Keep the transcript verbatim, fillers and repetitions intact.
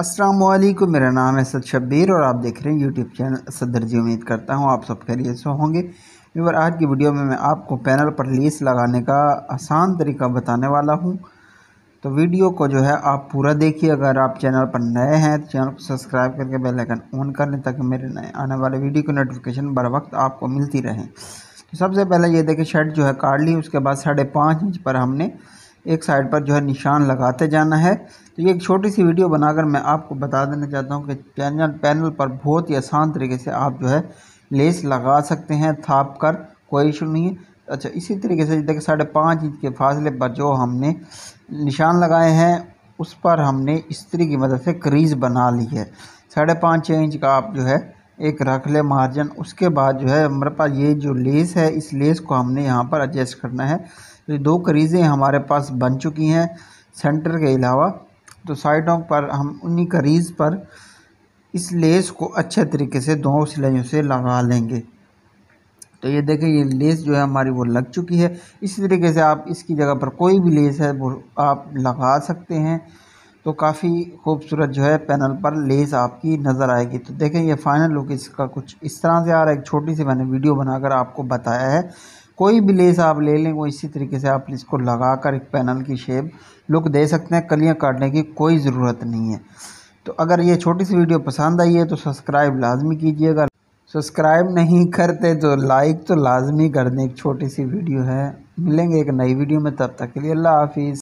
अस्सलाम वालेकुम, मेरा नाम है असद शब्बीर और आप देख रहे हैं यूट्यूब चैनल असद दर्जी। उम्मीद करता हूं आप सब खैरियत से होंगे। व्यूअर, आज की वीडियो में मैं आपको पैनल पर लेस लगाने का आसान तरीका बताने वाला हूं, तो वीडियो को जो है आप पूरा देखिए। अगर आप चैनल पर नए हैं तो चैनल को सब्सक्राइब करके बेल आइकन ऑन कर लें ताकि मेरे नए आने वाले वीडियो की नोटिफिकेशन बर वक्त आपको मिलती रहे। तो सबसे पहले ये देखिए, शर्ट जो है काट ली। उसके बाद साढ़े पाँच इंच पर हमने एक साइड पर जो है निशान लगाते जाना है। तो ये एक छोटी सी वीडियो बनाकर मैं आपको बता देना चाहता हूँ कि पैनल पैनल पर बहुत ही आसान तरीके से आप जो है लेस लगा सकते हैं थाप कर, कोई इशू नहीं है। अच्छा, इसी तरीके से देखिए साढ़े पाँच इंच के फासले पर जो हमने निशान लगाए हैं उस पर हमने इस्त्री की मदद से क्रीज बना ली है। साढ़े पाँच छः इंच का आप जो है एक रख ले मार्जिन। उसके बाद जो है हमारे पास ये जो लेस है, इस लेस को हमने यहाँ पर एडजस्ट करना है। तो दो करीज़ें हमारे पास बन चुकी हैं सेंटर के अलावा, तो साइडों पर हम उन्हीं करीज़ पर इस लेस को अच्छे तरीके से दो सिलाइयों से लगा लेंगे। तो ये देखें, ये लेस जो है हमारी वो लग चुकी है। इसी तरीके से आप इसकी जगह पर कोई भी लेस है वो आप लगा सकते हैं। तो काफ़ी खूबसूरत जो है पैनल पर लेस आपकी नज़र आएगी। तो देखें, ये फाइनल लुक इसका कुछ इस तरह से आ रहा है। एक छोटी सी मैंने वीडियो बनाकर आपको बताया है। कोई भी लेस आप ले लें, वो इसी तरीके से आप इसको लगा कर एक पैनल की शेप लुक दे सकते हैं। कलियां काटने की कोई ज़रूरत नहीं है। तो अगर ये छोटी सी वीडियो पसंद आई है तो सब्सक्राइब लाजमी कीजिएगा। सब्सक्राइब नहीं करते तो लाइक तो लाजमी कर दें। एक छोटी सी वीडियो है, मिलेंगे एक नई वीडियो में, तब तक के लिए अल्लाह हाफिज़।